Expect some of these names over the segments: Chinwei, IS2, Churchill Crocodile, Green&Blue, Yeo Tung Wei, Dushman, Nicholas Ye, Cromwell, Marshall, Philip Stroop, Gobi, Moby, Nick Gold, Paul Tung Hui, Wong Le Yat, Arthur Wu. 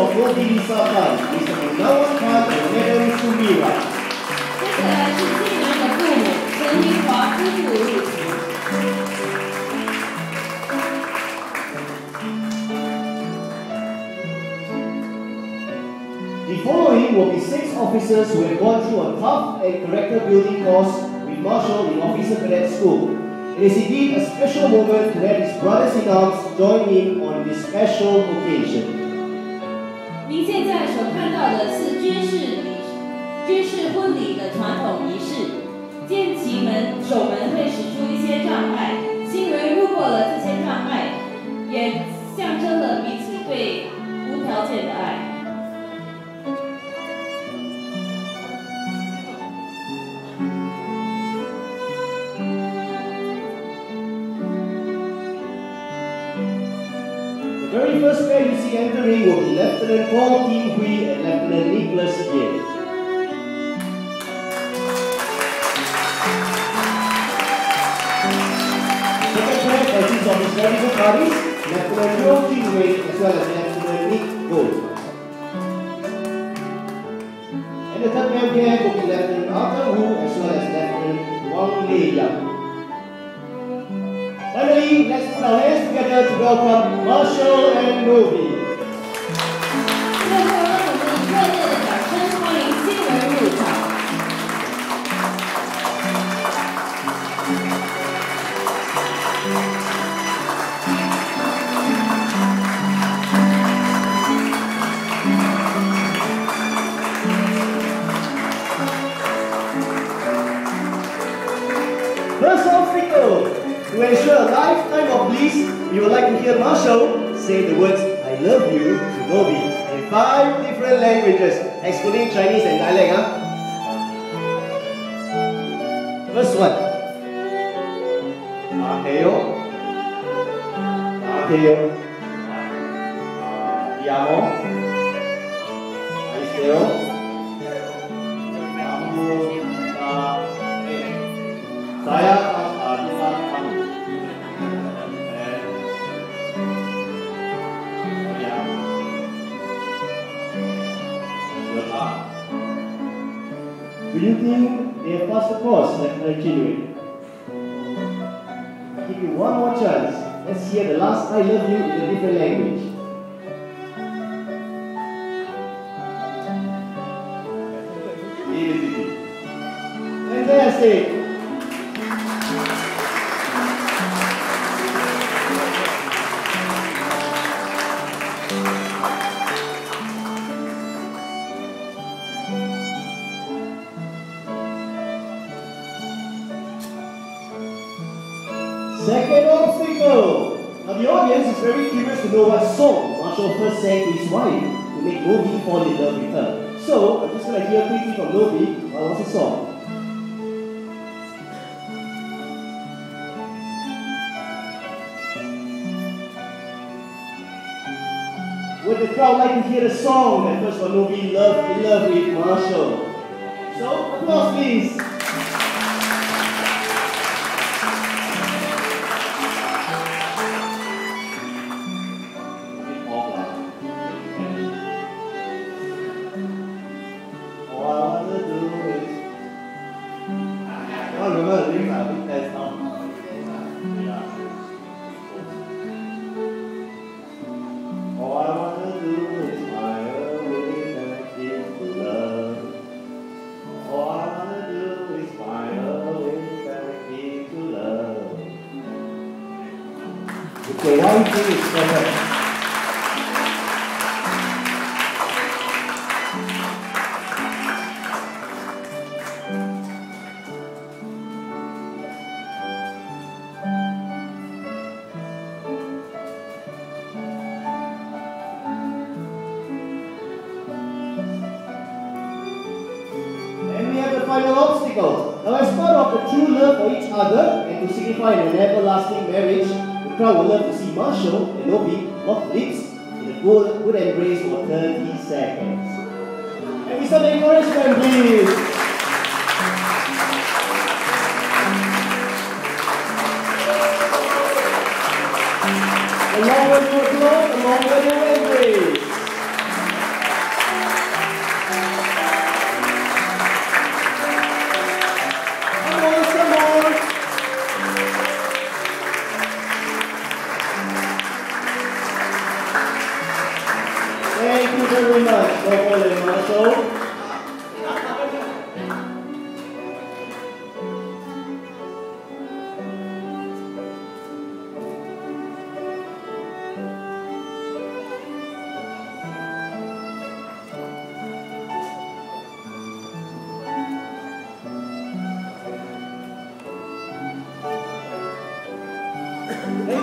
of Gobi misalkan bisa menawarkan kebenaran sumira. The following will be 6 officers who have gone through a tough and character building course with Marshall in Officer Cadet School. It is indeed a special moment to let his brothers in arms join him on this special occasion. 您现在所看到的是军事婚礼的传统仪式，见其门守门会使出一些障碍，新人路过了这些障碍，也象征了彼此对无条件的爱。 The first pair you see entering will be Lieutenant Paul Tung Hui and Lieutenant Nicholas Ye. Second pair consists of his political parties, Lieutenant Yeo Tung Wei as well as Lieutenant Nick Gold. And the third pair will be Lieutenant Arthur Wu as well as Lieutenant Wong Le Yat. Finally, let's put our hands together to welcome Marshall and Moby. First obstacle! To ensure a lifetime of bliss, we would like to hear Marshall say the words "I love you" to Gobi in 5 different languages, excluding Chinese and dialect. First one. Aheo. Aheo. Ti amo. Aiseo. Do you think they have passed the course, Lieutenant Chinwei? I'll give you one more chance. Let's hear the last "I love you" in a different language. Fantastic! Second obstacle! Now the audience is very curious to know what song Marshall first sang to his wife to make Moby fall in love with her. So, I'm just going to hear quickly from Moby what was his song. Would the crowd like to hear the song that first for Moby, "Love in Love with Marshall"? So, applause please! Okay, now we do this for her. And we have the final obstacle. Now, as part of the true love for each other and to signify an everlasting marriage, the crowd would love to see Marshall and Moby lock lips in a good embrace for 30 seconds. And we start the encouragement, please! The longer you applaud, the longer you embrace.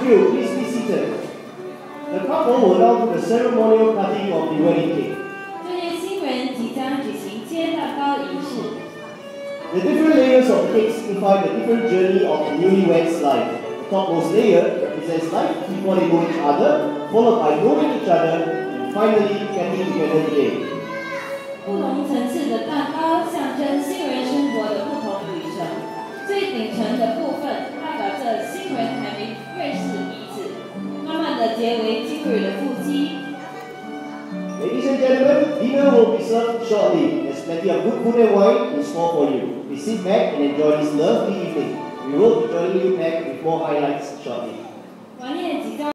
you, please be seated. The couple will now do the ceremonial parting of the wedding cake. The different layers of cakes signify the different journey of the newlywed's life. The topmost layer represents life before they know each other, followed by knowing each other, and finally getting together today. Ladies and gentlemen, dinner will be served shortly. There's plenty of good food and wine in store for you. We sit back and enjoy this lovely evening. We will be joining you back with more highlights shortly.